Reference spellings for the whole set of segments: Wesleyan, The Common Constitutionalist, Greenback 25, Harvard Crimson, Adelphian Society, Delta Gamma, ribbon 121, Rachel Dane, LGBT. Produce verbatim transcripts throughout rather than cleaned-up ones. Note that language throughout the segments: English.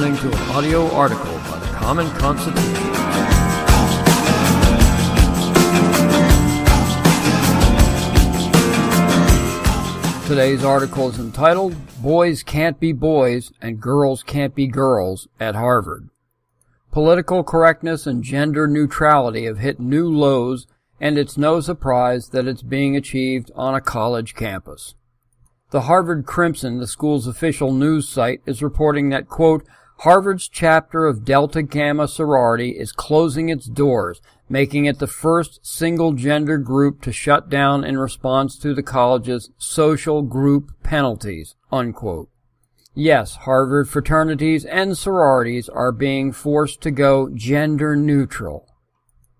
listening to an audio article by the Common Constitution. Today's article is entitled, Boys Can't Be Boys and Girls Can't Be Girls at Harvard. Political correctness and gender neutrality have hit new lows, and it's no surprise that it's being achieved on a college campus. The Harvard Crimson, the school's official news site, is reporting that, quote, Harvard's chapter of Delta Gamma sorority is closing its doors, making it the first single-gender group to shut down in response to the college's social group penalties, unquote. Yes, Harvard fraternities and sororities are being forced to go gender neutral.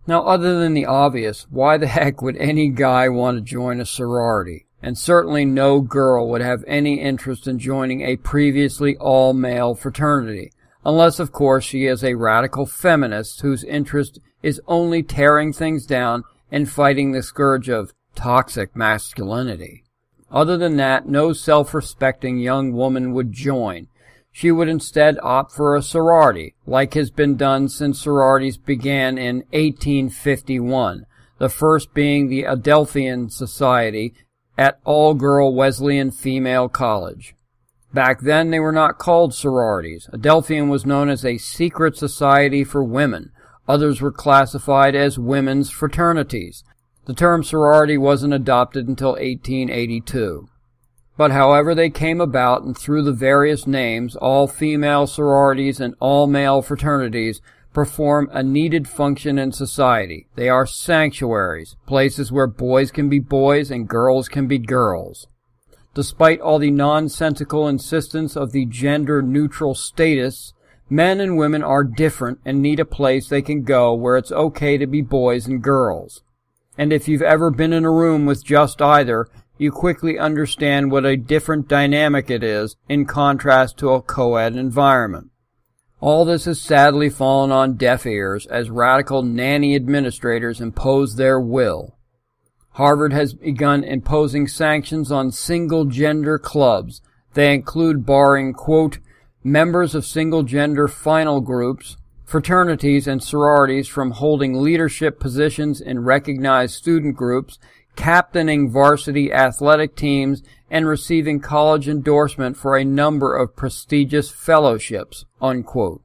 Now, other than the obvious, why the heck would any guy want to join a sorority? And certainly no girl would have any interest in joining a previously all-male fraternity, unless, of course, she is a radical feminist whose interest is only tearing things down and fighting the scourge of toxic masculinity. Other than that, no self-respecting young woman would join. She would instead opt for a sorority, like has been done since sororities began in eighteen fifty-one, the first being the Adelphian Society at all-girl Wesleyan female college. Back then, they were not called sororities. Adelphian was known as a secret society for women. Others were classified as women's fraternities. The term sorority wasn't adopted until eighteen eighty-two. But however they came about and through the various names, all-female sororities and all-male fraternities perform a needed function in society. They are sanctuaries, places where boys can be boys and girls can be girls. Despite all the nonsensical insistence of the gender-neutral status, men and women are different and need a place they can go where it's okay to be boys and girls. And if you've ever been in a room with just either, you quickly understand what a different dynamic it is in contrast to a co-ed environment. All this has sadly fallen on deaf ears as radical nanny administrators impose their will. Harvard has begun imposing sanctions on single-gender clubs. They include barring, quote, members of single-gender final groups, fraternities and sororities from holding leadership positions in recognized student groups, captaining varsity athletic teams, and receiving college endorsement for a number of prestigious fellowships, unquote.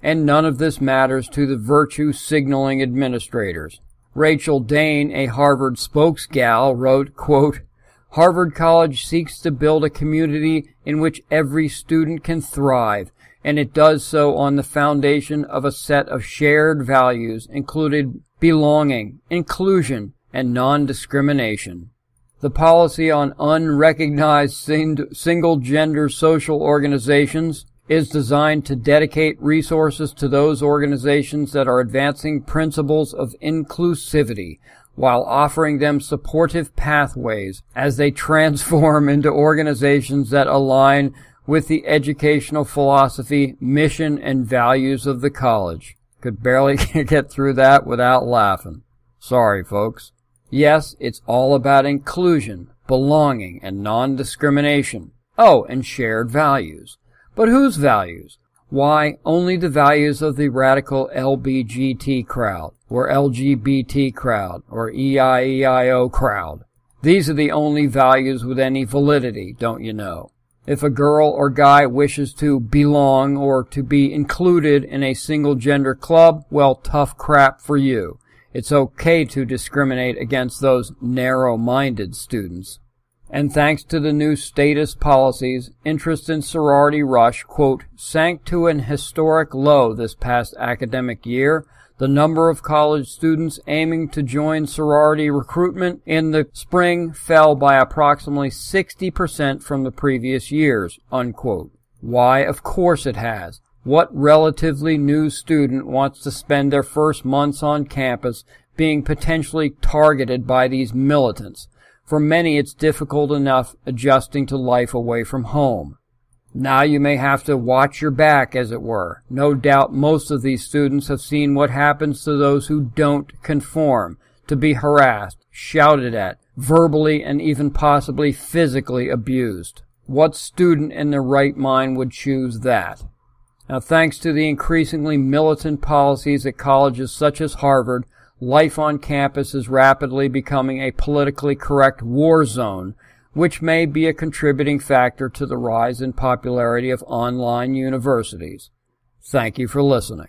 And none of this matters to the virtue-signaling administrators. Rachel Dane, a Harvard spokesgal, wrote, quote, Harvard College seeks to build a community in which every student can thrive, and it does so on the foundation of a set of shared values, including belonging, inclusion, and non-discrimination. The policy on unrecognized sing single-gender social organizations is designed to dedicate resources to those organizations that are advancing principles of inclusivity while offering them supportive pathways as they transform into organizations that align with the educational philosophy, mission, and values of the college. Could barely get through that without laughing. Sorry, folks. Yes, it's all about inclusion, belonging, and non-discrimination. Oh, and shared values. But whose values? Why, only the values of the radical L B G T crowd, or L G B T crowd, or E I E I O crowd. These are the only values with any validity, don't you know? If a girl or guy wishes to belong or to be included in a single-gender club, well, tough crap for you. It's okay to discriminate against those narrow-minded students. And thanks to the new status policies, interest in sorority rush, quote, sank to an historic low this past academic year. The number of college students aiming to join sorority recruitment in the spring fell by approximately sixty percent from the previous years, unquote. Why, of course it has. What relatively new student wants to spend their first months on campus being potentially targeted by these militants? For many, it's difficult enough adjusting to life away from home. Now you may have to watch your back, as it were. No doubt most of these students have seen what happens to those who don't conform, to be harassed, shouted at, verbally and even possibly physically abused. What student in their right mind would choose that? Now, thanks to the increasingly militant policies at colleges such as Harvard, life on campus is rapidly becoming a politically correct war zone, which may be a contributing factor to the rise in popularity of online universities. Thank you for listening.